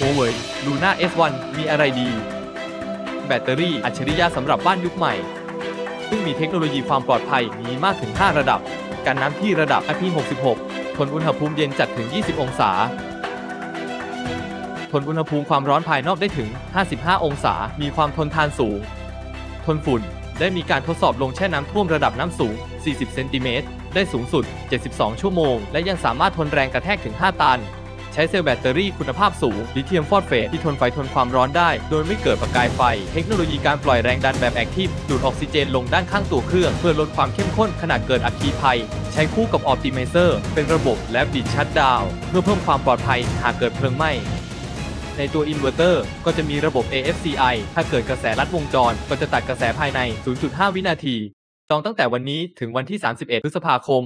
Huawei Luna S1 มีอะไรดีแบตเตอรี่อัจฉริยะสำหรับบ้านยุคใหม่ซึ่งมีเทคโนโลยีความปลอดภัยมีมากถึง5ระดับกันน้ำที่ระดับ IP66 ทนอุณหภูมิเย็นจัดถึง20องศาทนอุณหภูมิความร้อนภายนอกได้ถึง55องศามีความทนทานสูงทนฝุ่นได้มีการทดสอบลงแช่น้ำท่วมระดับน้ำสูง40เซนติเมตรได้สูงสุด72ชั่วโมงและยังสามารถทนแรงกระแทกถึง5ตันใช้เซลล์แบตเตอรี่คุณภาพสูงลิเธียมฟอสเฟตที่ทนไฟทนความร้อนได้โดยไม่เกิดประกายไฟเทคโนโลยีการปล่อยแรงดันแบบแอคทีฟดูดออกซิเจนลงด้านข้างตัวเครื่องเพื่อลดความเข้มข้นขณะเกิดอัคคีภัยใช้คู่กับออปติไมเซอร์เป็นระบบและบิดชัตดาวน์เพื่อเพิ่มความปลอดภัยหากเกิดเพลิงไหม้ในตัวอินเวอร์เตอร์ก็จะมีระบบ AFCI ถ้าเกิดกระแสลัดวงจรก็จะตัดกระแสภายใน 0.5 วินาทีจองตั้งแต่วันนี้ถึงวันที่31 พฤษภาคม